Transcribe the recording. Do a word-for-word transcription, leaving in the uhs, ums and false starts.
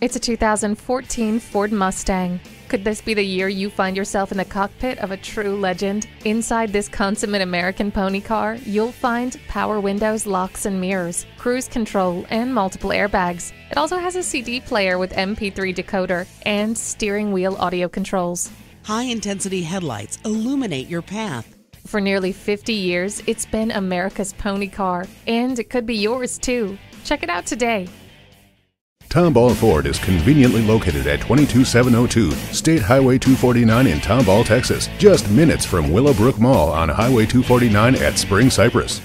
It's a two thousand fourteen Ford Mustang. Could this be the year you find yourself in the cockpit of a true legend? Inside this consummate American pony car, you'll find power windows, locks and mirrors, cruise control, and multiple airbags. It also has a C D player with M P three decoder and steering wheel audio controls. High-intensity headlights illuminate your path. For nearly fifty years, it's been America's pony car, and it could be yours too. Check it out today. Tomball Ford is conveniently located at twenty-two seven oh two State Highway two forty-nine in Tomball, Texas, just minutes from Willowbrook Mall on Highway two forty-nine at Spring Cypress.